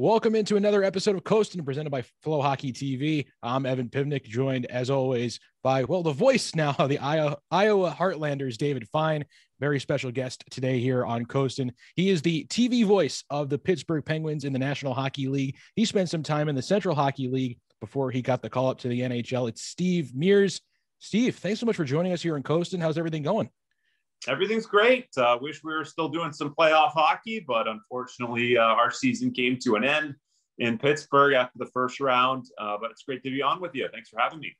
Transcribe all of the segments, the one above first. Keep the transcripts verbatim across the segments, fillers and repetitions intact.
Welcome into another episode of Coastin' presented by Flow Hockey T V. I'm Evan Pivnik, joined as always by, well, the voice now of the Iowa, Iowa Heartlanders, David Fine. Very special guest today here on Coastin'. He is the T V voice of the Pittsburgh Penguins in the National Hockey League. He spent some time in the Central Hockey League before he got the call up to the N H L. It's Steve Mears. Steve, thanks so much for joining us here on Coastin'. How's everything going? Everything's great. I uh, wish we were still doing some playoff hockey, but unfortunately uh, our season came to an end in Pittsburgh after the first round, uh, but it's great to be on with you. Thanks for having me.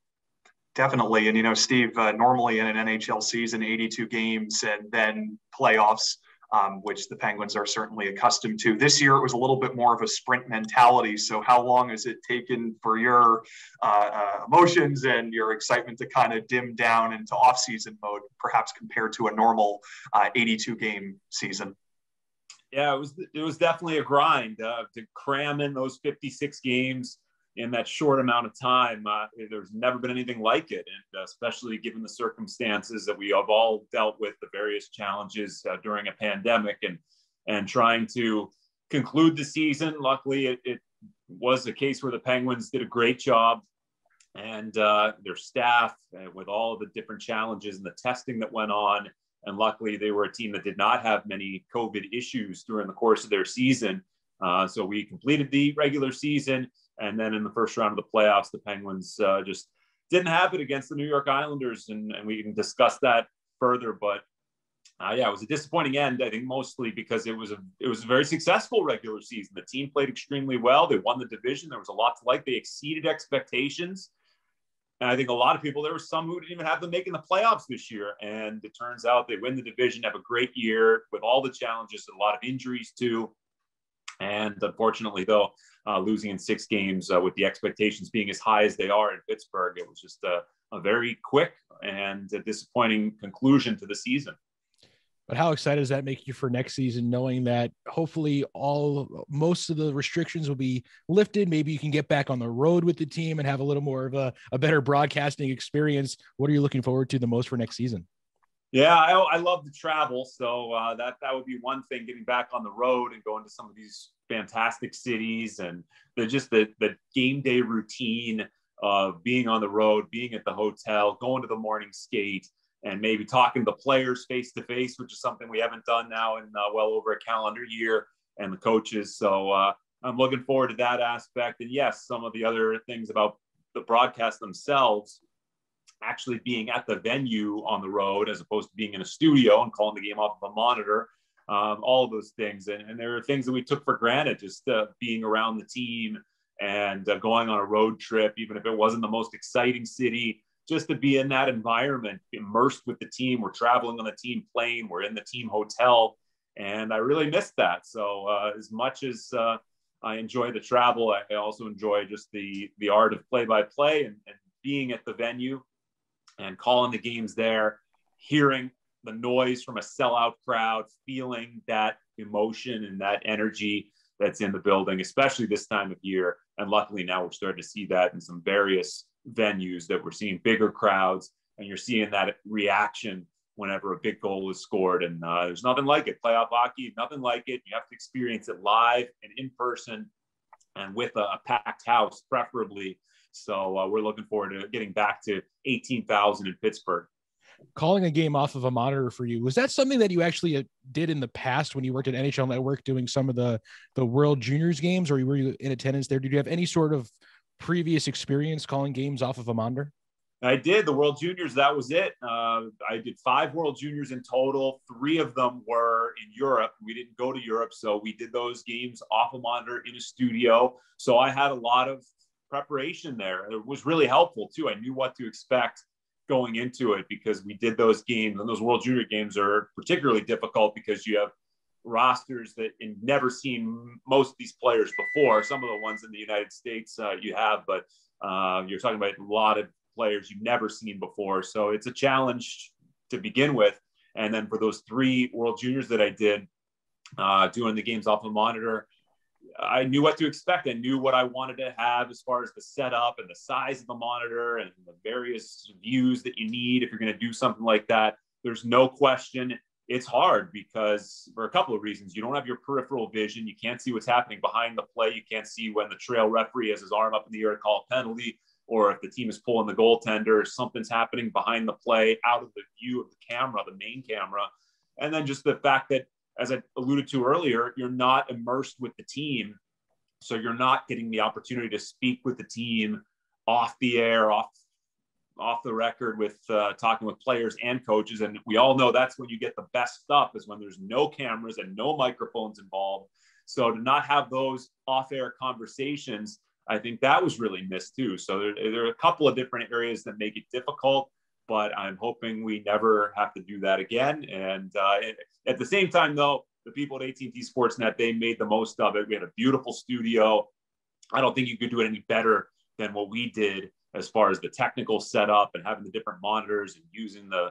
Definitely. And, you know, Steve, uh, normally in an N H L season, eighty-two games and then playoffs, um, which the Penguins are certainly accustomed to. This year, it was a little bit more of a sprint mentality. So how long has it taken for your uh, uh, emotions and your excitement to kind of dim down into off-season mode, perhaps compared to a normal eighty-two game uh, season? Yeah, it was, it was definitely a grind uh, to cram in those fifty-six games in that short amount of time. Uh, there's never been anything like it, and especially given the circumstances that we have all dealt with, the various challenges uh, during a pandemic and and trying to conclude the season. Luckily, it, it was a case where the Penguins did a great job, and uh, their staff, uh, with all of the different challenges and the testing that went on. And luckily, they were a team that did not have many COVID issues during the course of their season. Uh, so we completed the regular season. And then in the first round of the playoffs, the Penguins uh, just didn't have it against the New York Islanders. And, and we can discuss that further. But uh, yeah, it was a disappointing end, I think, mostly because it was a it was a very successful regular season. The team played extremely well. They won the division. There was a lot to like. They exceeded expectations. And I think a lot of people, there were some who didn't even have them making the playoffs this year. And it turns out they win the division, have a great year with all the challenges, and a lot of injuries too. And unfortunately, though, uh, losing in six games uh, with the expectations being as high as they are in Pittsburgh, it was just a, a very quick and a disappointing conclusion to the season. But how excited does that make you for next season, knowing that hopefully all most of the restrictions will be lifted? Maybe you can get back on the road with the team and have a little more of a, a better broadcasting experience. What are you looking forward to the most for next season? Yeah, I, I love to travel, so uh, that that would be one thing. Getting back on the road and going to some of these fantastic cities, and the just the the game day routine of being on the road, being at the hotel, going to the morning skate, and maybe talking to the players face to face, which is something we haven't done now in uh, well over a calendar year, and the coaches. So uh, I'm looking forward to that aspect, and yes, some of the other things about the broadcast themselves. Actually being at the venue on the road as opposed to being in a studio and calling the game off of a monitor, um, all of those things. And, and there are things that we took for granted, just uh, being around the team and uh, going on a road trip, even if it wasn't the most exciting city, just to be in that environment, immersed with the team. We're traveling on the team plane, we're in the team hotel, and I really missed that. So uh, as much as uh, I enjoy the travel, I also enjoy just the, the art of play-by-play and, and being at the venue and calling the games there, hearing the noise from a sellout crowd, feeling that emotion and that energy that's in the building, especially this time of year. And luckily now we're starting to see that in some various venues that we're seeing bigger crowds, and you're seeing that reaction whenever a big goal is scored. And uh, there's nothing like it. Playoff hockey, nothing like it. You have to experience it live and in person and with a, a packed house, preferably. So uh, we're looking forward to getting back to eighteen thousand in Pittsburgh. Calling a game off of a monitor for you, was that something that you actually uh, did in the past when you worked at N H L Network doing some of the, the World Juniors games, or were you in attendance there? Did you have any sort of previous experience calling games off of a monitor? I did. The World Juniors, that was it. Uh, I did five World Juniors in total. Three of them were in Europe. We didn't go to Europe, so we did those games off a monitor in a studio. So I had a lot of preparation there. It was really helpful too. I knew what to expect going into it because we did those games, and those World Junior games are particularly difficult because you have rosters that you've never seen most of these players before. Some of the ones in the United States uh, you have, but uh, you're talking about a lot of players you've never seen before. So it's a challenge to begin with. And then for those three World Juniors that I did, uh, doing the games off the monitor, I knew what to expect. I knew what I wanted to have as far as the setup and the size of the monitor and the various views that you need if you're going to do something like that. There's no question it's hard because for a couple of reasons. You don't have your peripheral vision. You can't see what's happening behind the play. You can't see when the trail referee has his arm up in the air to call a penalty, or if the team is pulling the goaltender, something's happening behind the play, out of the view of the camera, the main camera. And then just the fact that, as I alluded to earlier, you're not immersed with the team. So you're not getting the opportunity to speak with the team off the air, off off the record with uh, talking with players and coaches. And we all know that's when you get the best stuff, is when there's no cameras and no microphones involved. So to not have those off-air conversations, I think that was really missed too. So there, there are a couple of different areas that make it difficult, but I'm hoping we never have to do that again. And uh, it, at the same time though, the people at A T and T Sportsnet, they made the most of it. We had a beautiful studio. I don't think you could do it any better than what we did as far as the technical setup and having the different monitors and using the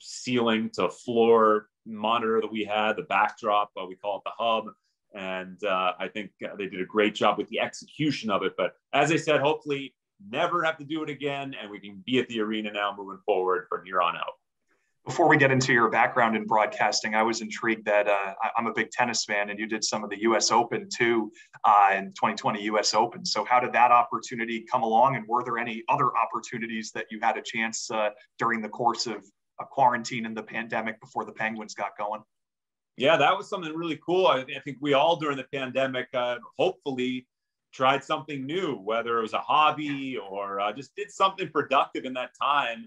ceiling to floor monitor that we had, the backdrop, uh, we call it the hub. And uh, I think they did a great job with the execution of it. But as I said, hopefully never have to do it again. And we can be at the arena now moving forward from here on out. Before we get into your background in broadcasting, I was intrigued that uh, I'm a big tennis fan, and you did some of the U S Open too, uh, in twenty twenty U S Open. So how did that opportunity come along, and were there any other opportunities that you had a chance uh, during the course of a quarantine and the pandemic before the Penguins got going? Yeah, that was something really cool. I, I think we all during the pandemic, uh, hopefully tried something new, whether it was a hobby or uh, just did something productive in that time,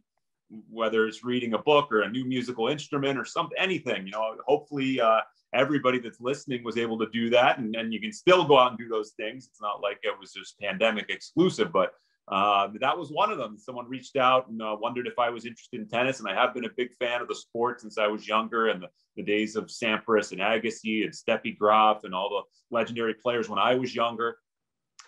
whether it's reading a book or a new musical instrument or something, anything, you know, hopefully uh, everybody that's listening was able to do that. And, and you can still go out and do those things. It's not like it was just pandemic exclusive, but uh, that was one of them. Someone reached out and uh, wondered if I was interested in tennis. And I have been a big fan of the sport since I was younger, and the, the days of Sampras and Agassi and Steffi Graf and all the legendary players when I was younger.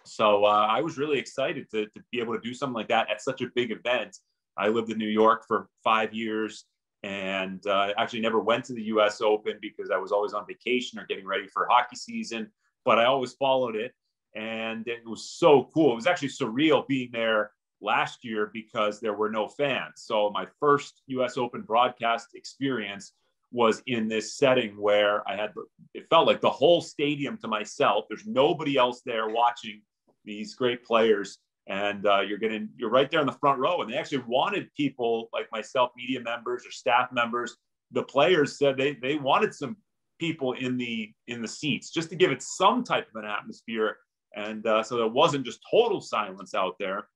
So uh, I was really excited to, to be able to do something like that at such a big event. I lived in New York for five years and uh, actually never went to the U S Open because I was always on vacation or getting ready for hockey season, but I always followed it. And it was so cool. It was actually surreal being there last year because there were no fans. So my first U S Open broadcast experience was in this setting where I had, it felt like the whole stadium to myself. There's nobody else there watching these great players. And uh, you're getting, you're right there in the front row. And they actually wanted people like myself, media members or staff members. The players said they they wanted some people in the in the seats just to give it some type of an atmosphere. And uh, so there wasn't just total silence out there.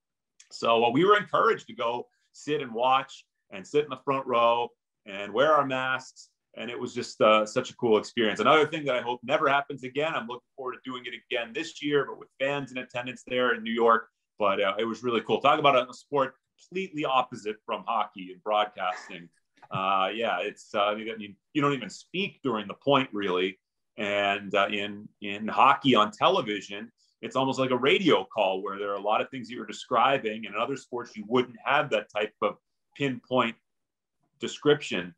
So uh, we were encouraged to go sit and watch and sit in the front row and wear our masks. And it was just uh, such a cool experience. Another thing that I hope never happens again. I'm looking forward to doing it again this year, but with fans in attendance there in New York. But uh, it was really cool. Talk about a, a sport completely opposite from hockey and broadcasting. Uh, yeah, it's uh, you, you don't even speak during the point, really. And uh, in in hockey on television, it's almost like a radio call where there are a lot of things that you're describing. And in other sports, you wouldn't have that type of pinpoint description,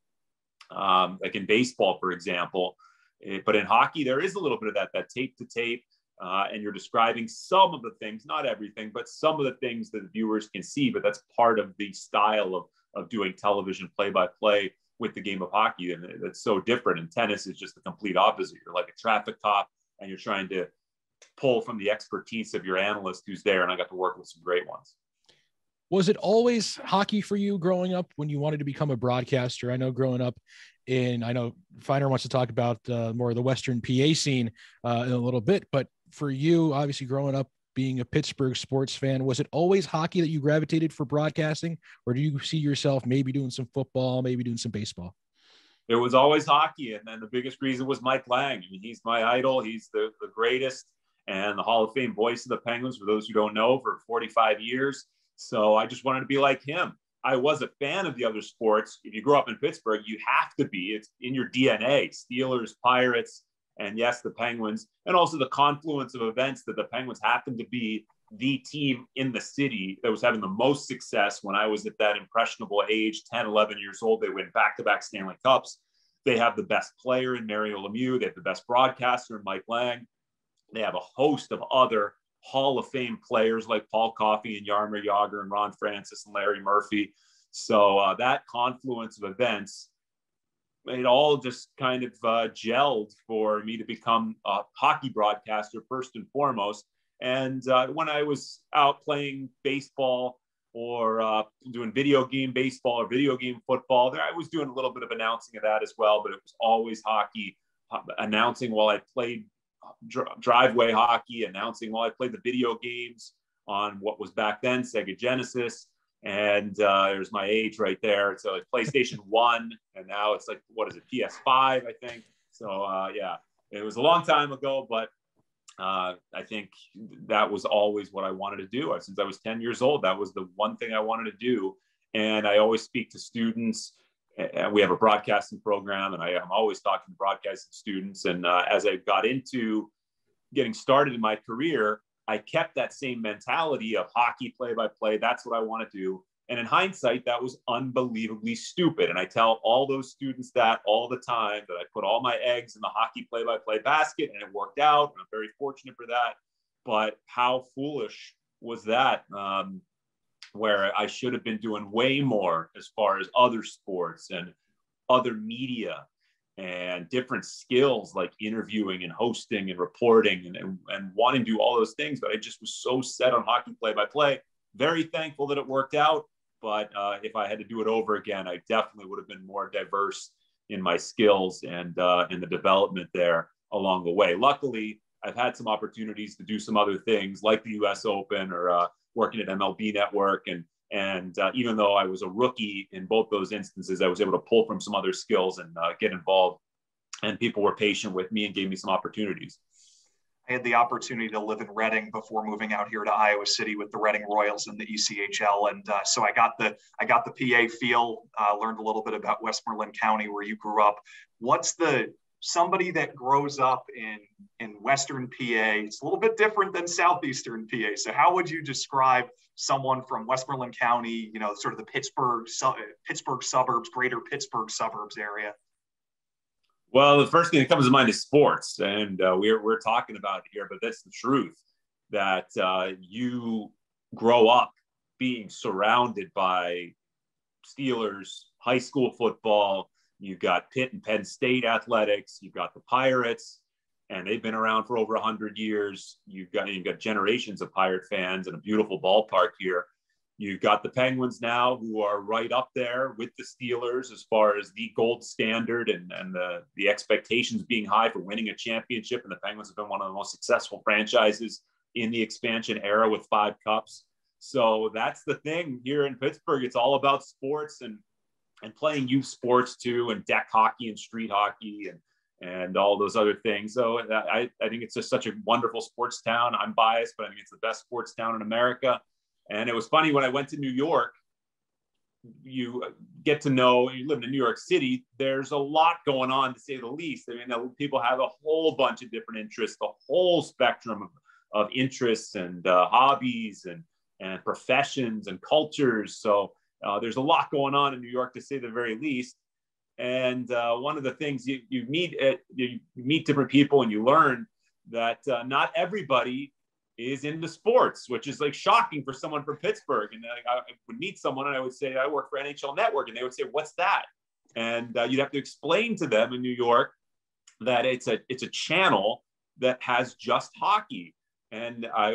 um, like in baseball, for example. It, but in hockey, there is a little bit of that, that tape to tape. Uh, and you're describing some of the things, not everything, but some of the things that the viewers can see. But that's part of the style of, of doing television play-by-play with the game of hockey. And that's so different. And tennis is just the complete opposite. You're like a traffic cop, and you're trying to pull from the expertise of your analyst who's there. And I got to work with some great ones. Was it always hockey for you growing up when you wanted to become a broadcaster? I know growing up in, I know Feiner wants to talk about uh, more of the Western P A scene uh, in a little bit, but for you, obviously growing up being a Pittsburgh sports fan, was it always hockey that you gravitated for broadcasting, or do you see yourself maybe doing some football, maybe doing some baseball? It was always hockey. And then the biggest reason was Mike Lange. I mean, he's my idol. He's the, the greatest and the Hall of Fame voice of the Penguins, for those who don't know, for forty-five years. So I just wanted to be like him. I was a fan of the other sports. If you grow up in Pittsburgh, you have to be. It's in your D N A. Steelers, Pirates, and yes, the Penguins. And also the confluence of events that the Penguins happened to be the team in the city that was having the most success when I was at that impressionable age, ten, eleven years old. They win back-to-back Stanley Cups. They have the best player in Mario Lemieux. They have the best broadcaster in Mike Lange. They have a host of other Hall of Fame players like Paul Coffey and Jaromir Jagr and Ron Francis and Larry Murphy. So uh, that confluence of events it all just kind of uh, gelled for me to become a hockey broadcaster first and foremost. And uh, when I was out playing baseball or uh, doing video game baseball or video game football, there I was doing a little bit of announcing of that as well, but it was always hockey, uh, announcing while I played dr- driveway hockey, announcing while I played the video games on what was back then Sega Genesis. And uh, there's my age right there. So like PlayStation one, and now it's like, what is it? P S five, I think. So uh, yeah, it was a long time ago, but uh, I think that was always what I wanted to do. Since I was ten years old, that was the one thing I wanted to do. And I always speak to students, and we have a broadcasting program, and I, I'm always talking to broadcasting students. And uh, as I got into getting started in my career, I kept that same mentality of hockey play-by-play. That's what I want to do. And in hindsight, that was unbelievably stupid. And I tell all those students that all the time, that I put all my eggs in the hockey play-by-play basket, and it worked out. And I'm very fortunate for that. But how foolish was that? Um, where I should have been doing way more as far as other sports and other media and different skills like interviewing and hosting and reporting and, and, and wanting to do all those things. But I just was so set on hockey play-by-play. Very thankful that it worked out. But uh, if I had to do it over again, I definitely would have been more diverse in my skills and uh, in the development there along the way. Luckily, I've had some opportunities to do some other things like the U S Open or uh, working at M L B Network. And And uh, even though I was a rookie in both those instances, I was able to pull from some other skills and uh, get involved. And people were patient with me and gave me some opportunities. I had the opportunity to live in Reading before moving out here to Iowa City with the Reading Royals in the E C H L. And uh, so I got the I got the P A feel, uh, learned a little bit about Westmoreland County where you grew up. What's the somebody that grows up in, in Western P A, it's a little bit different than Southeastern P A. So how would you describe someone from Westmoreland County, you know, sort of the Pittsburgh, su- Pittsburgh suburbs, greater Pittsburgh suburbs area? Well, the first thing that comes to mind is sports. And uh, we're, we're talking about it here, but that's the truth, that uh, you grow up being surrounded by Steelers, high school football. You've got Pitt and Penn State athletics. You've got the Pirates, and they've been around for over one hundred years. You've got you've got generations of Pirate fans and a beautiful ballpark here. You've got the Penguins now, who are right up there with the Steelers as far as the gold standard and, and the, the expectations being high for winning a championship. And the Penguins have been one of the most successful franchises in the expansion era with five cups. So that's the thing here in Pittsburgh. It's all about sports and and playing youth sports too, and deck hockey and street hockey and and all those other things. So I, I think it's just such a wonderful sports town. I'm biased, but I think it's the best sports town in America. And it was funny, when I went to New York, you get to know, you live in New York City, there's a lot going on, to say the least. I mean, people have a whole bunch of different interests, the whole spectrum of, of interests and uh, hobbies and, and professions and cultures. So Uh, there's a lot going on in New York, to say the very least. And uh, one of the things you, you meet, at, you meet different people and you learn that uh, not everybody is into sports, which is like shocking for someone from Pittsburgh. And I, I would meet someone and I would say, I work for N H L Network. And they would say, what's that? And uh, you'd have to explain to them in New York that it's a, it's a channel that has just hockey. And I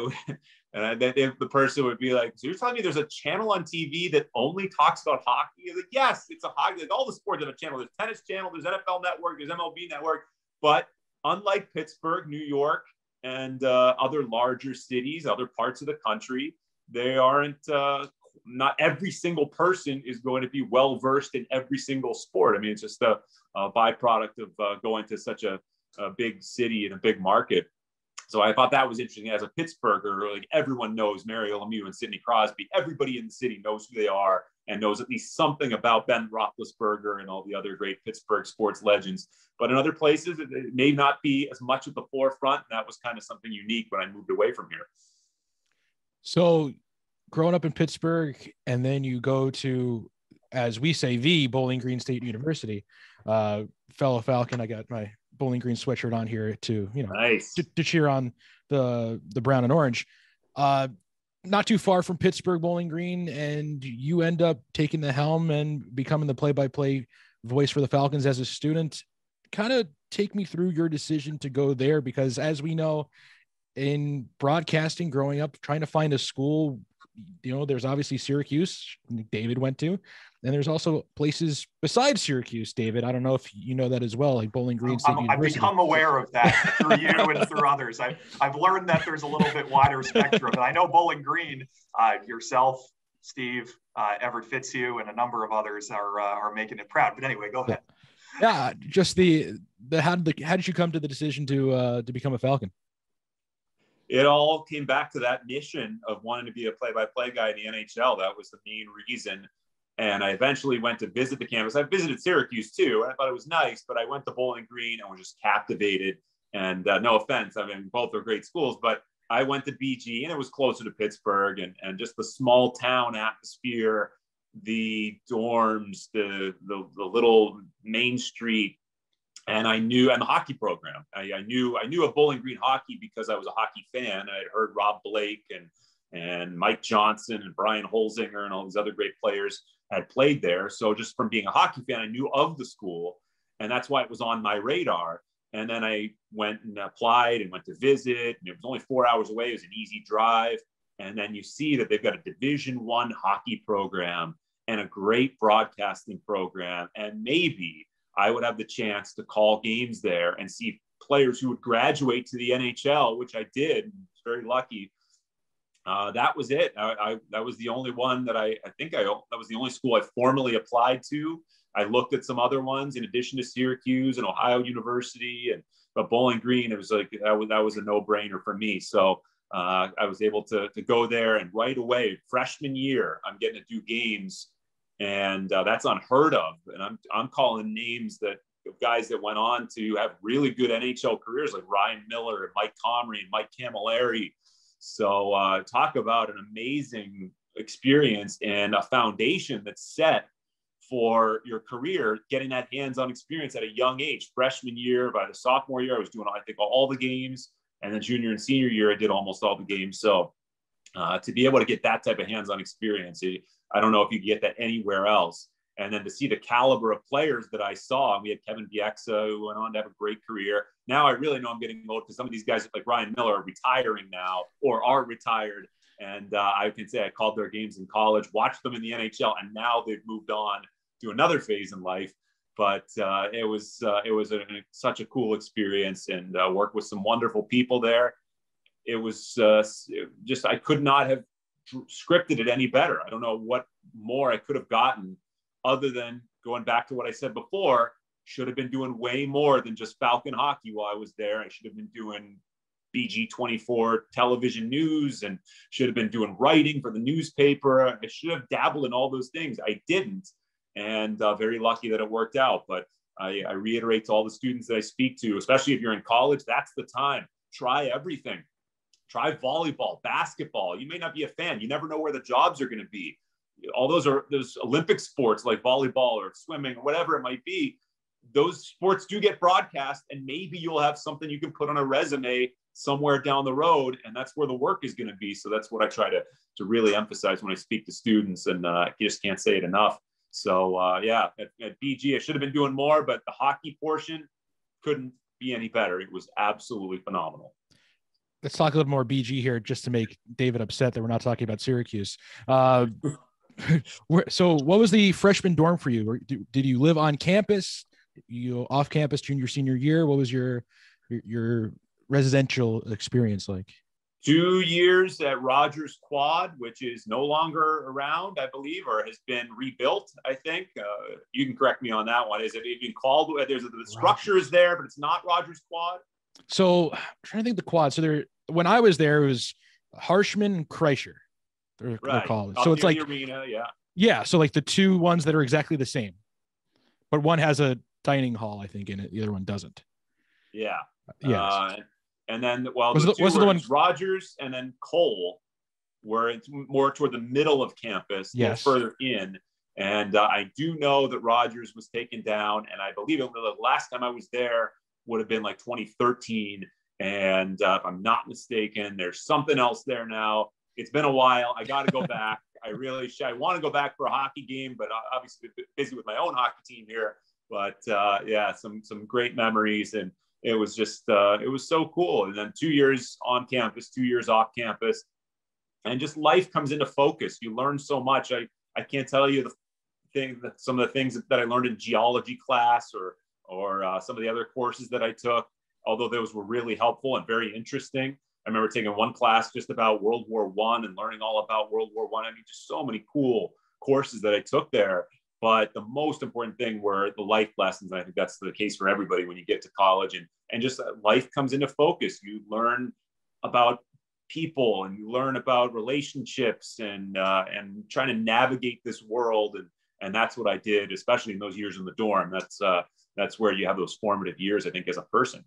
and then if the person would be like, so you're telling me there's a channel on T V that only talks about hockey? Like, yes, it's a hockey. Like, all the sports have a channel. There's Tennis Channel, there's N F L Network, there's M L B Network. But unlike Pittsburgh, New York, and uh, other larger cities, other parts of the country, they aren't. Uh, not every single person is going to be well versed in every single sport. I mean, it's just a, a byproduct of uh, going to such a, a big city and a big market. So I thought that was interesting. As a Pittsburgher, like, everyone knows Mario Lemieux and Sidney Crosby. Everybody in the city knows who they are and knows at least something about Ben Roethlisberger and all the other great Pittsburgh sports legends. But in other places, it, it may not be as much at the forefront. And that was kind of something unique when I moved away from here. So growing up in Pittsburgh, and then you go to, as we say, the Bowling Green State University, uh, fellow Falcon. I got my Bowling Green sweatshirt on here to, you know, nice. to, to cheer on the the brown and orange. Uh, not too far from Pittsburgh, Bowling Green, and you end up taking the helm and becoming the play-by-play voice for the Falcons as a student. Kind of take me through your decision to go there, because as we know, in broadcasting growing up, trying to find a school, you know, there's obviously Syracuse, David went to, and there's also places besides Syracuse, David. I don't know if you know that as well, like Bowling Green State University. I've become aware of that through you and through others. I've, I've learned that there's a little bit wider spectrum. And I know Bowling Green, uh, yourself, Steve, uh, Everett Fitzhugh, and a number of others are, uh, are making it proud. But anyway, go ahead. Yeah, just the, the, how did the, how did you come to the decision to, uh, to become a Falcon? It all came back to that mission of wanting to be a play-by-play guy in the N H L. That was the main reason. And I eventually went to visit the campus. I visited Syracuse too, and I thought it was nice, but I went to Bowling Green and was just captivated. And uh, no offense, I mean, both are great schools, but I went to B G and it was closer to Pittsburgh, and, and just the small town atmosphere, the dorms, the, the, the little main street. And I knew, and the hockey program, I, I knew, I knew of Bowling Green hockey because I was a hockey fan. I had heard Rob Blake and, and Mike Johnson and Brian Holzinger and all these other great players had played there. So just from being a hockey fan, I knew of the school, and that's why it was on my radar. And then I went and applied and went to visit, and it was only four hours away. It was an easy drive. And then you see that they've got a Division One hockey program and a great broadcasting program, and maybe I would have the chance to call games there and see players who would graduate to the N H L, which I did. I was very lucky. Uh, that was it. I, I, that was the only one that I, I think I, that was the only school I formally applied to. I looked at some other ones in addition to Syracuse and Ohio University, and but Bowling Green, it was like, that was, that was a no-brainer for me. So uh, I was able to, to go there, and right away, freshman year, I'm getting to do games. And uh, that's unheard of. And I'm I'm calling names that guys that went on to have really good N H L careers, like Ryan Miller and Mike Comrie and Mike Camilleri. So uh, talk about an amazing experience and a foundation that's set for your career, getting that hands-on experience at a young age. Freshman year, by the sophomore year, I was doing, I think, all the games. And then junior and senior year, I did almost all the games. So uh, to be able to get that type of hands-on experience, it, I don't know if you can get that anywhere else. And then to see the caliber of players that I saw, and we had Kevin Bieksa, who went on to have a great career. Now I really know I'm getting old, because some of these guys like Ryan Miller are retiring now or are retired. And uh, I can say I called their games in college, watched them in the N H L, and now they've moved on to another phase in life. But uh, it was uh, it was a, such a cool experience, and uh, worked with some wonderful people there. It was uh, just, I could not have scripted it any better. I don't know what more I could have gotten, other than going back to what I said before, should have been doing way more than just Falcon hockey while I was there. I should have been doing B G twenty-four television news, and should have been doing writing for the newspaper. I should have dabbled in all those things. I didn't, and uh, very lucky that it worked out. But I, I reiterate to all the students that I speak to, especially if you're in college, that's the time. Try everything. Try volleyball, basketball. You may not be a fan. You never know where the jobs are going to be. All those are those Olympic sports like volleyball or swimming or whatever it might be. Those sports do get broadcast, and maybe you'll have something you can put on a resume somewhere down the road, and that's where the work is going to be. So that's what I try to, to really emphasize when I speak to students, and uh, I just can't say it enough. So uh, yeah, at, at B G, I should have been doing more, but the hockey portion couldn't be any better. It was absolutely phenomenal. Let's talk a little more B G here, just to make David upset that we're not talking about Syracuse. Uh, so what was the freshman dorm for you? Did you live on campus? You off campus junior, senior year? What was your, your, your residential experience like? Two years at Rogers Quad, which is no longer around, I believe, or has been rebuilt, I think. Uh, you can correct me on that one. Is it even called? There's the structure is there, but it's not Rogers Quad. So I'm trying to think of the quad. So there, when I was there, it was Harshman and Kreischer. They're, right. they're called. So it's like, arena, yeah. Yeah. So like the two ones that are exactly the same, but one has a dining hall, I think, in it. The other one doesn't. Yeah. Yeah. Uh, and then, well, was the, the, was the one Rogers and then Cole were more toward the middle of campus, yes, further in. And uh, I do know that Rogers was taken down, and I believe it was the last time I was there would have been like twenty thirteen. And uh, if I'm not mistaken, there's something else there now. It's been a while. I got to go back. I I really should. I want to go back for a hockey game, but obviously busy with my own hockey team here. But uh, yeah, some some great memories, and it was just uh, it was so cool. And then two years on campus, two years off campus, and just life comes into focus. You learn so much. I I can't tell you the thing that some of the things that I learned in geology class or or uh, some of the other courses that I took, although those were really helpful and very interesting. I remember taking one class just about World War One and learning all about World War One. I. I mean, just so many cool courses that I took there. But the most important thing were the life lessons. And I think that's the case for everybody when you get to college, and, and just life comes into focus. You learn about people and you learn about relationships and, uh, and trying to navigate this world. And, and that's what I did, especially in those years in the dorm. That's, uh, that's where you have those formative years, I think, as a person.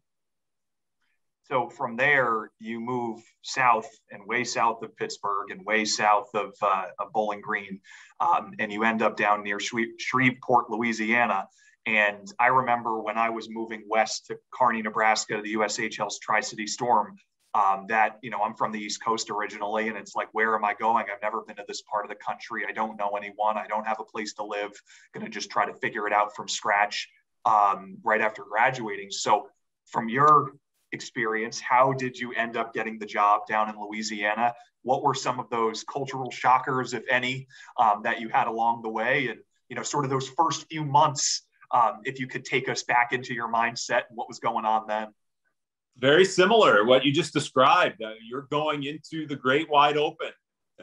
So from there, you move south and way south of Pittsburgh and way south of, uh, of Bowling Green, um, and you end up down near Shreveport, Louisiana. And I remember when I was moving west to Kearney, Nebraska, to the U S H L's Tri-City Storm, um, that, you know, I'm from the East Coast originally, and it's like, where am I going? I've never been to this part of the country. I don't know anyone. I don't have a place to live. Going to just try to figure it out from scratch um, right after graduating. So from your experience, how did you end up getting the job down in Louisiana? What were some of those cultural shockers, if any, um, that you had along the way? And, you know, sort of those first few months, um, if you could take us back into your mindset and what was going on then. Very similar, what you just described. Uh, you're going into the great wide open,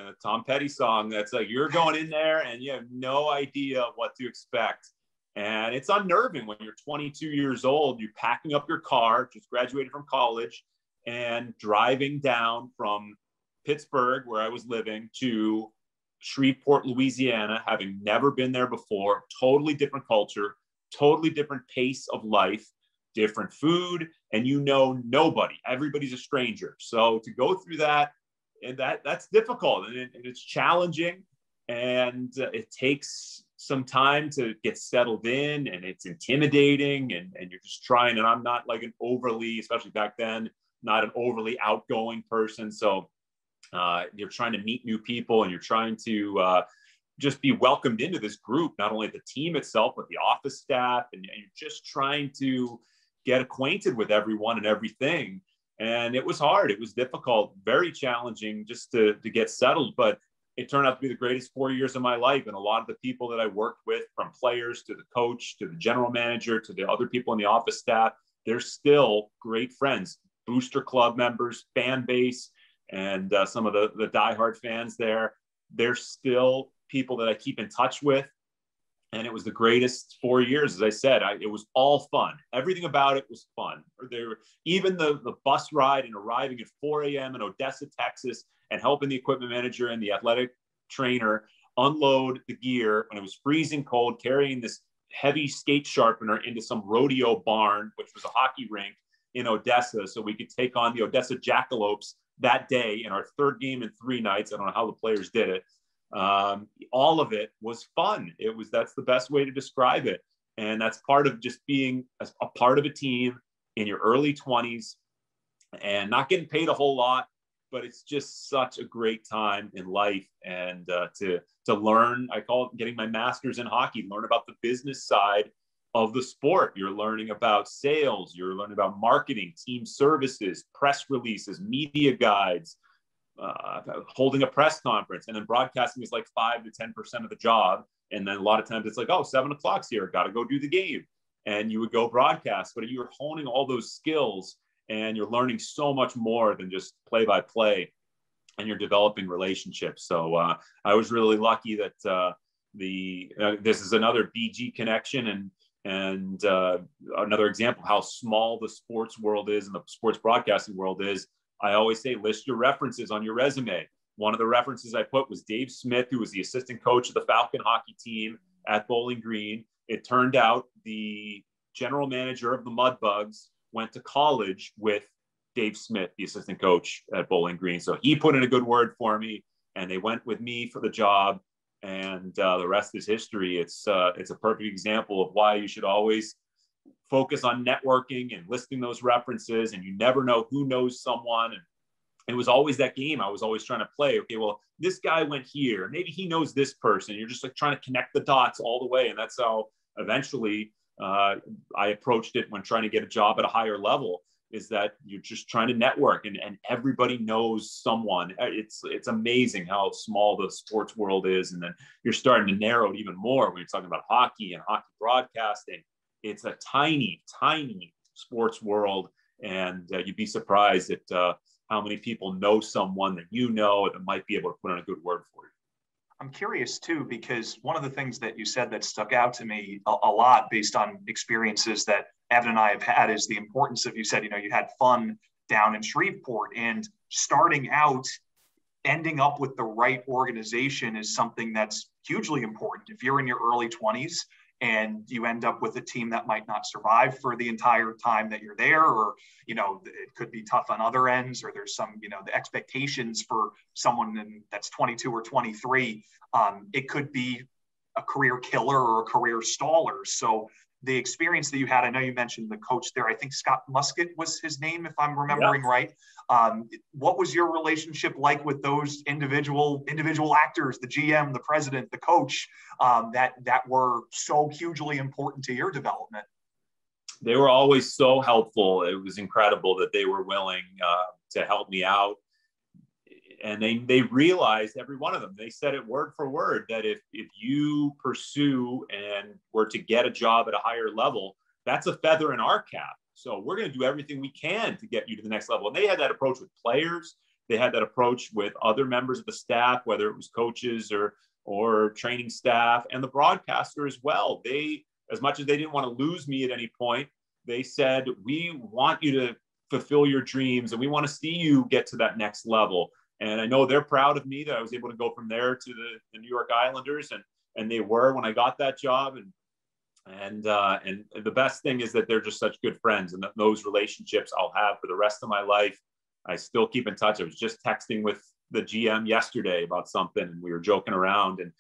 uh, Tom Petty song. That's like, you're going in there and you have no idea what to expect. And it's unnerving when you're twenty-two years old, you're packing up your car, just graduated from college, and driving down from Pittsburgh, where I was living, to Shreveport, Louisiana, having never been there before, totally different culture, totally different pace of life, different food, and you know nobody. Everybody's a stranger. So to go through that, and that that's difficult, and, it, and it's challenging, and uh, it takes some time to get settled in, and it's intimidating, and, and you're just trying. And I'm not like an overly, especially back then, not an overly outgoing person. So uh, you're trying to meet new people, and you're trying to uh, just be welcomed into this group, not only the team itself, but the office staff. And, and you're just trying to get acquainted with everyone and everything. And it was hard. It was difficult, very challenging just to, to get settled. But it turned out to be the greatest four years of my life. And a lot of the people that I worked with, from players to the coach, to the general manager, to the other people in the office staff, they're still great friends, booster club members, fan base, and uh, some of the, the diehard fans there. They're still people that I keep in touch with. And it was the greatest four years. As I said, I, it was all fun. Everything about it was fun. They were, even the, the bus ride and arriving at four a.m. in Odessa, Texas, and helping the equipment manager and the athletic trainer unload the gear when it was freezing cold, carrying this heavy skate sharpener into some rodeo barn, which was a hockey rink in Odessa, so we could take on the Odessa Jackalopes that day in our third game in three nights. I don't know how the players did it. Um, all of it was fun. It was, that's the best way to describe it. And that's part of just being a, a part of a team in your early twenties and not getting paid a whole lot, but it's just such a great time in life. And uh, to, to learn, I call it getting my master's in hockey, learn about the business side of the sport. You're learning about sales, you're learning about marketing, team services, press releases, media guides, uh, holding a press conference. And then broadcasting is like five to ten percent of the job. And then a lot of times it's like, oh, seven o'clock's here, got to go do the game. And you would go broadcast, but you were honing all those skills. And you're learning so much more than just play by play, and you're developing relationships. So uh, I was really lucky that uh, the uh, this is another B G connection, and and uh, another example of how small the sports world is and the sports broadcasting world is. I always say list your references on your resume. One of the references I put was Dave Smith, who was the assistant coach of the Falcon hockey team at Bowling Green. It turned out the general manager of the Mudbugs went to college with Dave Smith, the assistant coach at Bowling Green. So he put in a good word for me, and they went with me for the job. And uh, the rest is history. It's uh, it's a perfect example of why you should always focus on networking and listing those references. And you never know who knows someone. And it was always that game. I was always trying to play. Okay, well, this guy went here. Maybe he knows this person. You're just like trying to connect the dots all the way. And that's how eventually uh, I approached it when trying to get a job at a higher level, is that you're just trying to network, and, and everybody knows someone. It's, it's amazing how small the sports world is. And then you're starting to narrow it even more when you're talking about hockey and hockey broadcasting. It's a tiny, tiny sports world. And uh, you'd be surprised at uh, how many people know someone that you know that might be able to put in a good word for you. I'm curious too, because one of the things that you said that stuck out to me a, a lot based on experiences that Evan and I have had is the importance of, you said, you know, you had fun down in Shreveport, and starting out, ending up with the right organization is something that's hugely important. If you're in your early twenties and you end up with a team that might not survive for the entire time that you're there, or, you know, it could be tough on other ends, or there's some, you know, the expectations for someone that's twenty-two or twenty-three, um, it could be a career killer or a career staller. So the experience that you had, I know you mentioned the coach there, I think Scott Musket was his name, if I'm remembering yeah. right. Um, what was your relationship like with those individual individual actors, the G M, the president, the coach, um, that, that were so hugely important to your development? They were always so helpful. It was incredible that they were willing uh, to help me out. And they, they realized, every one of them, they said it word for word, that if, if you pursue and were to get a job at a higher level, that's a feather in our cap. So we're going to do everything we can to get you to the next level. And they had that approach with players. They had that approach with other members of the staff, whether it was coaches or, or training staff, and the broadcaster as well. They, as much as they didn't want to lose me at any point, they said, we want you to fulfill your dreams, and we want to see you get to that next level. And I know they're proud of me that I was able to go from there to the, the New York Islanders, and and they were when I got that job. And and uh, and the best thing is that they're just such good friends, and that those relationships I'll have for the rest of my life. I still keep in touch. I was just texting with the G M yesterday about something, and we were joking around, and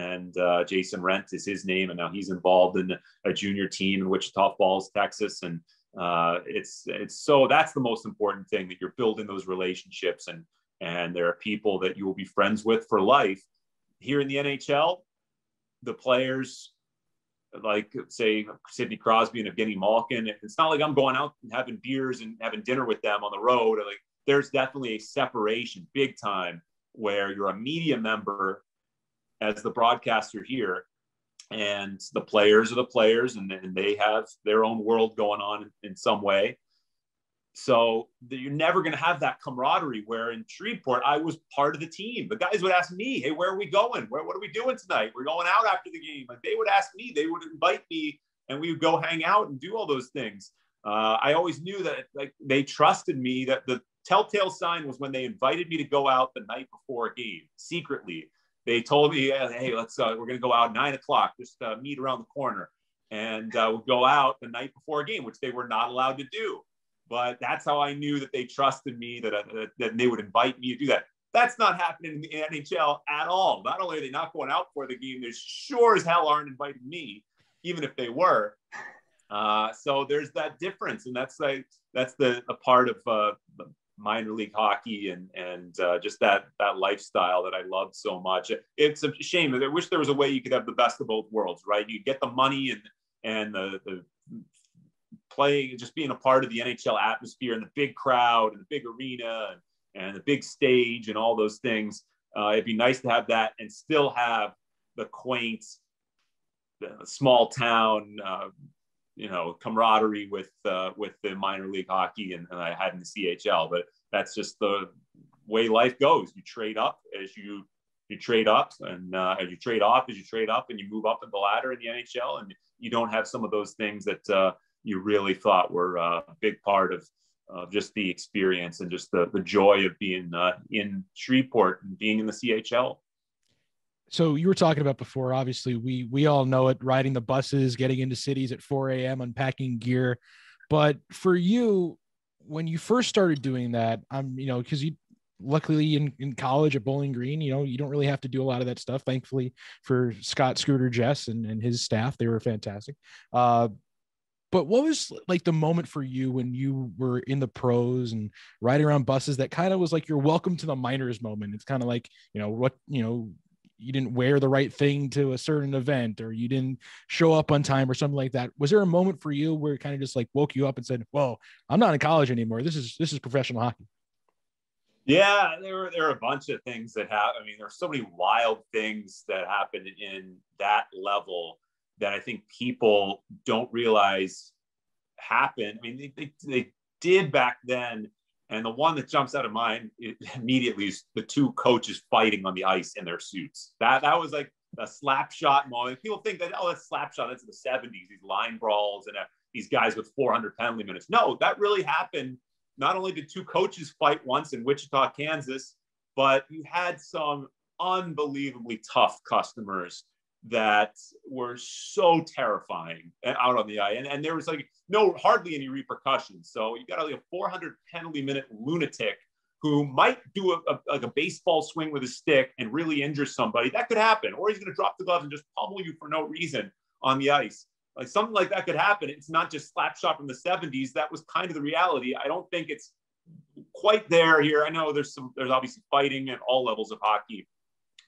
and uh, Jason Rent is his name, and now he's involved in a junior team in Wichita Falls, Texas, and uh, it's it's so that's the most important thing, that you're building those relationships. And. And there are people that you will be friends with for life. Here in the N H L, the players like, say, Sidney Crosby and Evgeny Malkin, it's not like I'm going out and having beers and having dinner with them on the road. Like, there's definitely a separation, big time, where you're a media member as the broadcaster here, and the players are the players, and, and they have their own world going on in some way. So you're never going to have that camaraderie, where in Shreveport, I was part of the team. The guys would ask me, hey, where are we going? Where, what are we doing tonight? We're going out after the game. Like, they would ask me, they would invite me, and we would go hang out and do all those things. Uh, I always knew that, like, they trusted me. That the telltale sign was when they invited me to go out the night before a game, secretly. They told me, hey, let's, uh, we're going to go out nine o'clock, just uh, meet around the corner. And uh, we'll go out the night before a game, which they were not allowed to do. But that's how I knew that they trusted me, that, that, that they would invite me to do that. That's not happening in the N H L at all. Not only are they not going out for the game, they sure as hell aren't inviting me, even if they were. Uh, so there's that difference. And that's like, that's the a part of uh, minor league hockey, and, and uh, just that, that lifestyle that I loved so much. It's a shame. I wish there was a way you could have the best of both worlds, right? You get the money and, and the, the playing, just being a part of the N H L atmosphere, and the big crowd and the big arena and, and the big stage and all those things. Uh, it'd be nice to have that and still have the quaint, the small town, uh, you know, camaraderie with uh, with the minor league hockey and, and I had in the C H L. But that's just the way life goes. You trade up as you you trade up, and uh, as you trade off as you trade up, and you move up in the ladder in the N H L, and you don't have some of those things that. Uh, you really thought were a big part of uh, just the experience and just the, the joy of being uh, in Shreveport and being in the C H L. So you were talking about before, obviously we, we all know it, riding the buses, getting into cities at four a.m., unpacking gear. But for you, when you first started doing that, I'm, you know, cause you luckily in, in college at Bowling Green, you know, you don't really have to do a lot of that stuff. Thankfully for Scott Scooter Jess and, and his staff, they were fantastic. Uh, But what was like the moment for you when you were in the pros and riding around buses that kind of was like your welcome to the minors moment? It's kind of like, you know, what, you know, you didn't wear the right thing to a certain event, or you didn't show up on time or something like that. Was there a moment for you where it kind of just like woke you up and said, whoa, I'm not in college anymore. This is, this is professional hockey. Yeah, there were, there were a bunch of things that happened. I mean, there's so many wild things that happened in that level that I think people don't realize happened. I mean, they, they, they did back then. And the one that jumps out of mind immediately is the two coaches fighting on the ice in their suits. That that was like a slap shot moment. People think that, oh, that's slap shot. That's in the seventies, these line brawls and uh, these guys with four hundred penalty minutes. No, that really happened. Not only did two coaches fight once in Wichita, Kansas, but you had some unbelievably tough customers that were so terrifying and out on the eye. And, and there was like no, hardly any repercussions. So you got like a four hundred penalty minute lunatic who might do a, a, like a baseball swing with a stick and really injure somebody. That could happen. Or he's going to drop the gloves and just pummel you for no reason on the ice. Like something like that could happen. It's not just slap shot from the seventies. That was kind of the reality. I don't think it's quite there here. I know there's some, there's obviously fighting at all levels of hockey,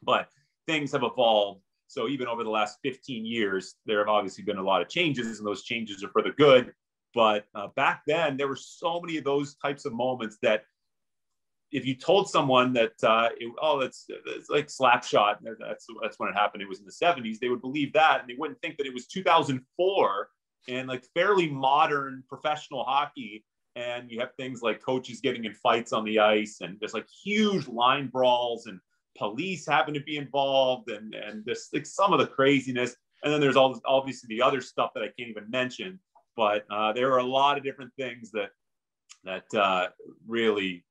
but things have evolved. So even over the last fifteen years, there have obviously been a lot of changes, and those changes are for the good. But uh, back then, there were so many of those types of moments that if you told someone that, uh, it, oh, that's, that's like slap shot, that's, that's when it happened, it was in the seventies, they would believe that, and they wouldn't think that it was two thousand four and like fairly modern professional hockey. And you have things like coaches getting in fights on the ice, and there's like huge line brawls, and police happen to be involved, and and just like some of the craziness. And then there's all this, obviously the other stuff that I can't even mention, but uh, there are a lot of different things that that uh, really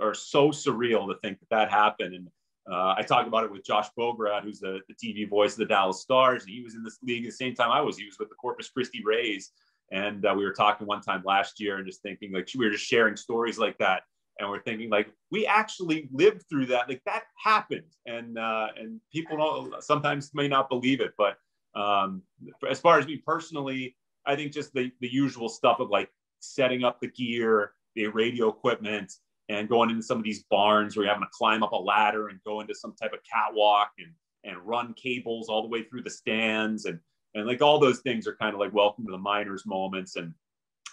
are so surreal to think that that happened. And uh, I talk about it with Josh Bograd, who's the, the T V voice of the Dallas Stars. And he was in this league at the same time I was. He was with the Corpus Christi Rays. And uh, we were talking one time last year and just thinking like, we were just sharing stories like that. And we're thinking like, we actually lived through that. Like that happened. And, uh, and people don't, sometimes may not believe it, but um, as far as me personally, I think just the, the usual stuff of like setting up the gear, the radio equipment, and going into some of these barns where you're having to climb up a ladder and go into some type of catwalk and, and run cables all the way through the stands. And, and like all those things are kind of like welcome to the minors moments. And,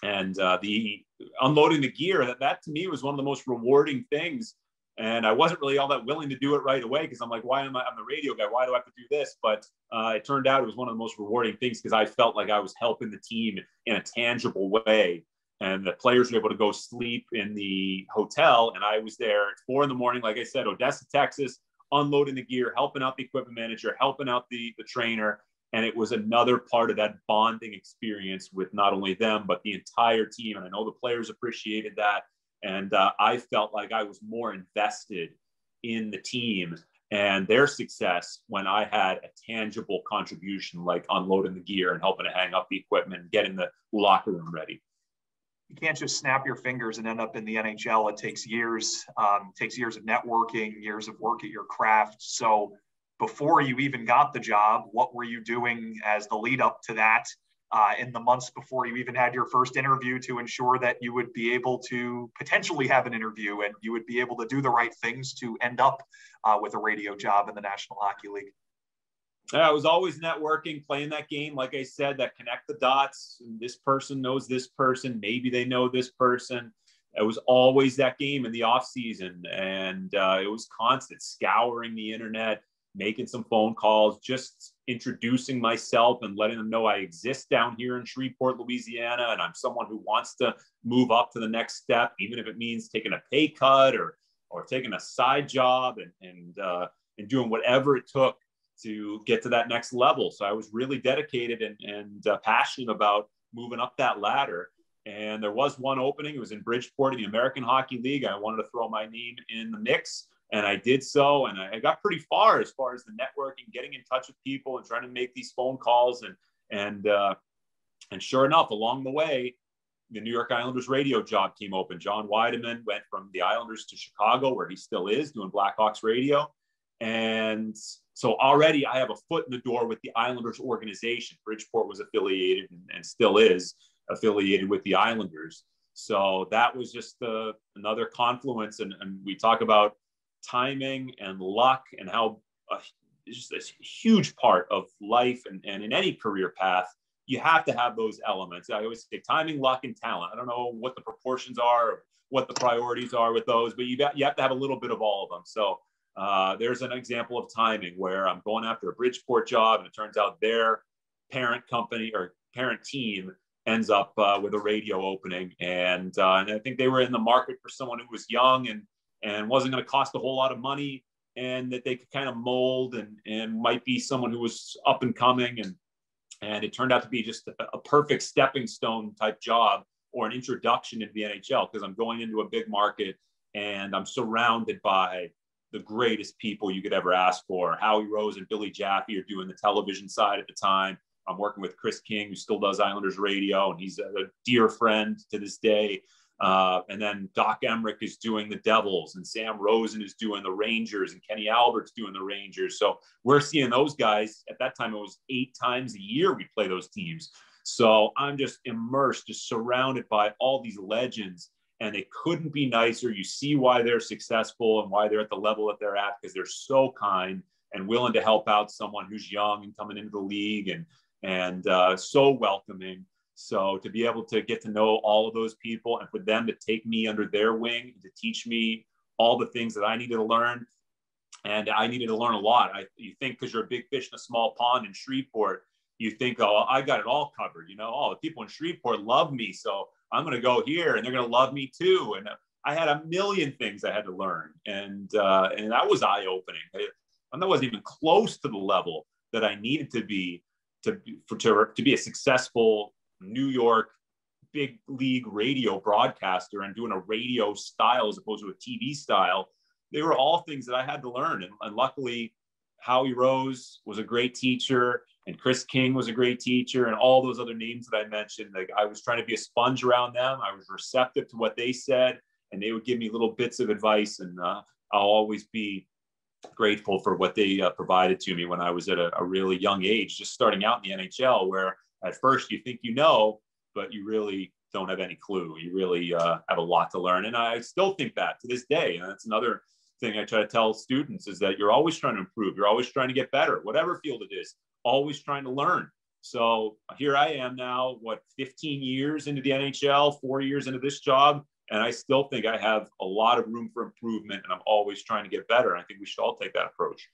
And uh, the unloading the gear, that, that to me was one of the most rewarding things. And I wasn't really all that willing to do it right away because I'm like, why am I, I'm the radio guy, why do I have to do this? But uh, it turned out it was one of the most rewarding things because I felt like I was helping the team in a tangible way. And the players were able to go sleep in the hotel. And I was there at four in the morning, like I said, Odessa, Texas, unloading the gear, helping out the equipment manager, helping out the, the trainer. And it was another part of that bonding experience with not only them, but the entire team. And I know the players appreciated that. And uh, I felt like I was more invested in the team and their success when I had a tangible contribution, like unloading the gear and helping to hang up the equipment and getting the locker room ready. You can't just snap your fingers and end up in the N H L. It takes years, um, it takes years of networking, years of work at your craft. So before you even got the job, what were you doing as the lead up to that uh, in the months before you even had your first interview to ensure that you would be able to potentially have an interview and you would be able to do the right things to end up uh, with a radio job in the National Hockey League? Yeah, I was always networking, playing that game. Like I said, that connect the dots. This person knows this person. Maybe they know this person. It was always that game in the off season. And uh, it was constant scouring the internet, making some phone calls, just introducing myself and letting them know I exist down here in Shreveport, Louisiana, and I'm someone who wants to move up to the next step, even if it means taking a pay cut or or taking a side job and and, uh, and doing whatever it took to get to that next level. So I was really dedicated and, and uh, passionate about moving up that ladder. And there was one opening. It was in Bridgeport in the American Hockey League. I wanted to throw my name in the mix. And I did so, and I got pretty far as far as the networking, getting in touch with people, and trying to make these phone calls. And and uh, and sure enough, along the way, the New York Islanders radio job came open. John Weideman went from the Islanders to Chicago, where he still is doing Blackhawks radio, And so already I have a foot in the door with the Islanders organization. Bridgeport was affiliated and, and still is affiliated with the Islanders. So that was just uh, another confluence. And, and we talk about timing and luck and how uh, it's just a huge part of life. And, and in any career path, you have to have those elements. I always say timing, luck, and talent. I don't know what the proportions are, or what the priorities are with those, but you got, you have to have a little bit of all of them. So uh, there's an example of timing where I'm going after a Bridgeport job, and it turns out their parent company or parent team ends up uh, with a radio opening. And, uh, and I think they were in the market for someone who was young and, and wasn't going to cost a whole lot of money, and that they could kind of mold and, and might be someone who was up and coming. And, and it turned out to be just a, a perfect stepping stone type job, or an introduction into the N H L, because I'm going into a big market and I'm surrounded by the greatest people you could ever ask for. Howie Rose and Billy Jaffe are doing the television side at the time. I'm working with Chris King, who still does Islanders radio, and he's a, a dear friend to this day. Uh, and then Doc Emrick is doing the Devils, and Sam Rosen is doing the Rangers, and Kenny Albert's doing the Rangers. So we're seeing those guys. At that time, it was eight times a year we play those teams. So I'm just immersed, just surrounded by all these legends, and they couldn't be nicer. You see why they're successful and why they're at the level that they're at, because they're so kind and willing to help out someone who's young and coming into the league, and, and uh, so welcoming. So to be able to get to know all of those people, and for them to take me under their wing, to teach me all the things that I needed to learn. And I needed to learn a lot. I, you think because you're a big fish in a small pond in Shreveport, you think, oh, I got it all covered. You know, oh, the people in Shreveport love me, so I'm going to go here and they're going to love me too. And I had a million things I had to learn. And, uh, and that was eye-opening. And that wasn't even close to the level that I needed to be to, for, to, to be a successful New York big league radio broadcaster and doing a radio style as opposed to a T V style. They were all things that I had to learn. And, and luckily, Howie Rose was a great teacher, and Chris King was a great teacher, and all those other names that I mentioned. Like, I was trying to be a sponge around them. I was receptive to what they said, and they would give me little bits of advice. And uh, I'll always be grateful for what they uh, provided to me when I was at a, a really young age, just starting out in the N H L, where at first you think you know, but you really don't have any clue. You really uh, have a lot to learn. And I still think that to this day. And that's another thing I try to tell students, is that you're always trying to improve. You're always trying to get better, whatever field it is, always trying to learn. So here I am now, what, fifteen years into the N H L, four years into this job. And I still think I have a lot of room for improvement, and I'm always trying to get better. And I think we should all take that approach.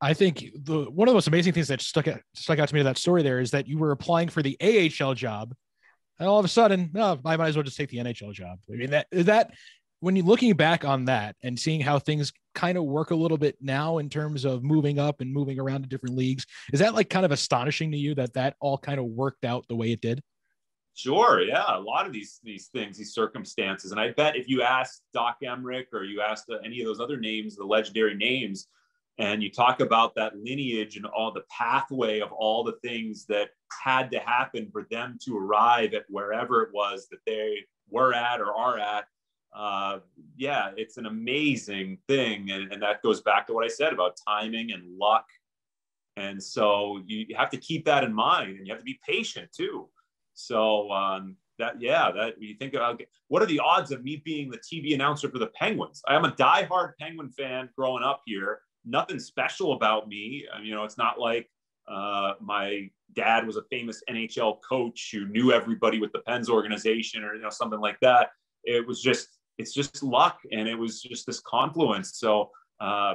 I think the, one of the most amazing things that stuck out, stuck out to me to that story there is that you were applying for the A H L job, and all of a sudden, oh, I might as well just take the N H L job. I mean, that, that when you're looking back on that and seeing how things kind of work a little bit now in terms of moving up and moving around to different leagues, is that like kind of astonishing to you that that all kind of worked out the way it did? Sure. Yeah. A lot of these, these things, these circumstances. And I bet if you asked Doc Emrick, or you asked any of those other names, the legendary names, and you talk about that lineage and all the pathway of all the things that had to happen for them to arrive at wherever it was that they were at or are at. Uh, yeah, it's an amazing thing. And, and that goes back to what I said about timing and luck. And so you have to keep that in mind, and you have to be patient too. So um, that, yeah, that you think about, what are the odds of me being the T V announcer for the Penguins? I am a diehard Penguin fan growing up here. Nothing special about me. I mean, you know, it's not like uh, my dad was a famous N H L coach who knew everybody with the Pens organization, or, you know, something like that. It was just, it's just luck. And it was just this confluence. So uh,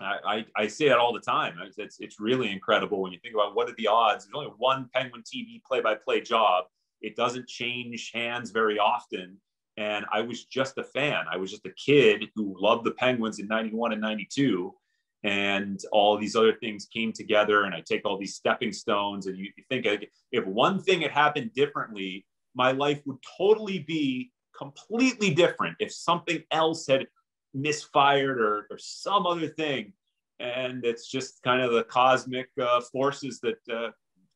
I, I say that all the time. It's, it's really incredible when you think about what are the odds. There's only one Penguin T V play-by-play job. It doesn't change hands very often. And I was just a fan. I was just a kid who loved the Penguins in ninety-one and ninety-two. And all these other things came together, and I take all these stepping stones, and you, you think, like, if one thing had happened differently, my life would totally be completely different if something else had misfired, or, or some other thing. And it's just kind of the cosmic uh, forces that uh,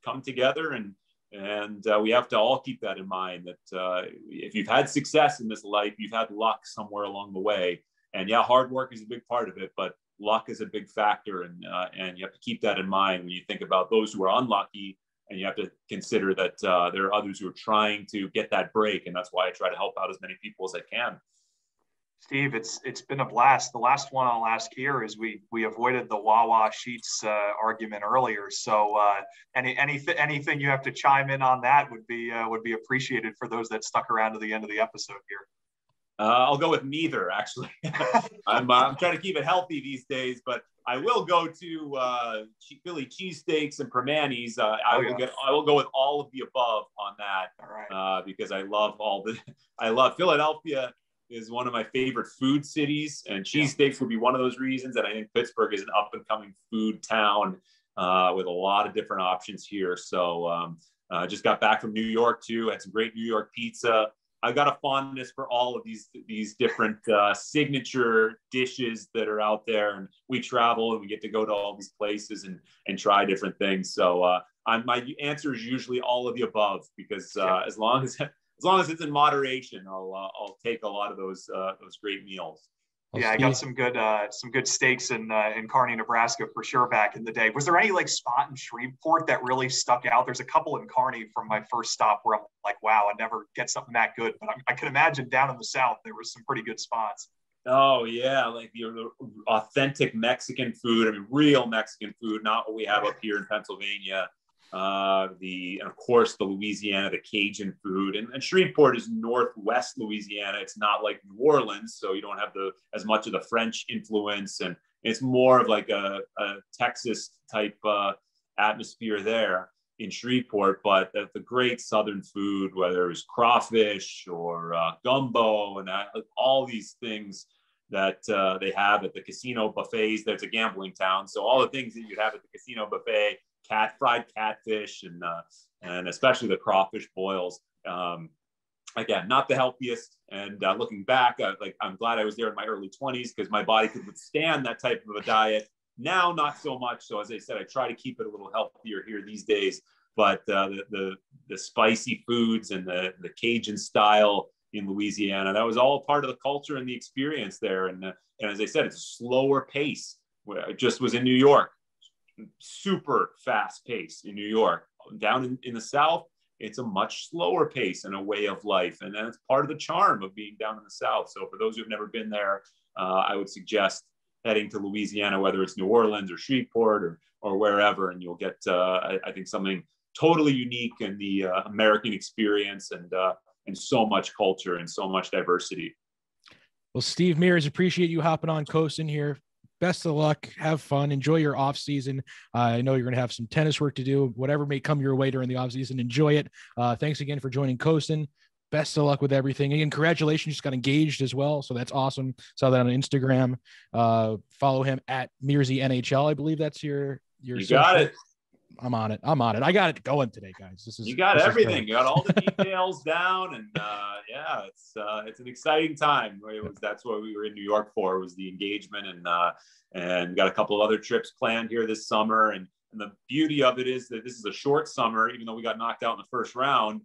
come together. And, and uh, we have to all keep that in mind, that uh, if you've had success in this life, you've had luck somewhere along the way. And yeah, hard work is a big part of it, but luck is a big factor, and uh, and you have to keep that in mind when you think about those who are unlucky, and you have to consider that uh, there are others who are trying to get that break, and that's why I try to help out as many people as I can. Steve, it's it's been a blast. The last one I'll ask here is we we avoided the Wawa Sheets uh, argument earlier, so uh, any anything anything you have to chime in on that would be uh, would be appreciated for those that stuck around to the end of the episode here. Uh, I'll go with neither, actually. I'm, uh, I'm trying to keep it healthy these days, but I will go to uh, Philly cheesesteaks and Primanti's. Uh, I oh, yeah. will get. I will go with all of the above on that, all right. uh, because I love all the. I love Philadelphia. Is one of my favorite food cities, and cheesesteaks would be one of those reasons. And I think Pittsburgh is an up and coming food town uh, with a lot of different options here. So um, uh, just got back from New York too. Had some great New York pizza. I've got a fondness for all of these, these different uh, signature dishes that are out there, and we travel and we get to go to all these places and, and try different things. So uh, I'm, my answer is usually all of the above, because uh, as long as, As long as it's in moderation, I'll uh, I'll take a lot of those uh, those great meals. Yeah, I got some good uh, some good steaks in uh, in Kearney, Nebraska for sure back in the day. Was there any like spot in Shreveport that really stuck out? There's a couple in Kearney from my first stop where I'm like, wow, I never get something that good. But I, I can imagine down in the South there was some pretty good spots. Oh yeah, like the authentic Mexican food. I mean, real Mexican food, not what we have up here in Pennsylvania. Uh, the, and of course, the Louisiana, the Cajun food, and, and Shreveport is Northwest Louisiana. It's not like New Orleans, so you don't have the, as much of the French influence, and it's more of like a, a Texas type, uh, atmosphere there in Shreveport, but the, the great Southern food, whether it was crawfish or, uh, gumbo and that, like all these things that, uh, they have at the casino buffets. That's a gambling town. So all the things that you have at the casino buffet, cat fried catfish and uh, and especially the crawfish boils. Um, again, not the healthiest. And uh, looking back, I, like I'm glad I was there in my early twenties because my body could withstand that type of a diet. Now, not so much. So as I said, I try to keep it a little healthier here these days. But uh, the, the the spicy foods and the the Cajun style in Louisiana, that was all part of the culture and the experience there. And uh, and as I said, it's a slower pace. I just was in New York. Super fast pace in New York. Down in, in the South, it's a much slower pace and a way of life. And that's part of the charm of being down in the South. So for those who've never been there, uh, I would suggest heading to Louisiana, whether it's New Orleans or Shreveport or, or wherever, and you'll get, uh, I, I think, something totally unique in the uh, American experience and, uh, and so much culture and so much diversity. Well, Steve Mears, appreciate you hopping on Coast in here. Best of luck. Have fun. Enjoy your off season. Uh, I know you're going to have some tennis work to do, whatever may come your way during the off season. Enjoy it. Uh, thanks again for joining Coastin. Best of luck with everything. Again, congratulations. Just got engaged as well. So that's awesome. Saw that on Instagram. Uh, follow him at Mearsy N H L. I believe that's your, your, you got it. I'm on it. I'm on it. I got it going today, guys. This is, you got everything. You got all the details down, and uh, yeah, it's uh, it's an exciting time. It was, that's what we were in New York for, was the engagement, and uh, and got a couple of other trips planned here this summer. And, and the beauty of it is that this is a short summer, even though we got knocked out in the first round.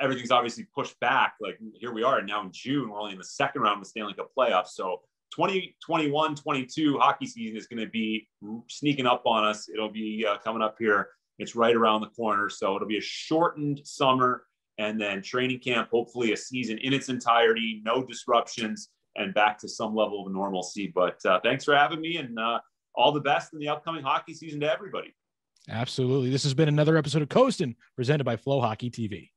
Everything's obviously pushed back. Like here we are now in June. We're only in the second round of the Stanley Cup playoffs. So twenty twenty-one twenty-two hockey season is going to be sneaking up on us. It'll be uh, coming up here. It's right around the corner. So it'll be a shortened summer, and then training camp, hopefully a season in its entirety, no disruptions, and back to some level of normalcy. But uh, thanks for having me, and uh, all the best in the upcoming hockey season to everybody. Absolutely. This has been another episode of Coastin, presented by Flow Hockey T V.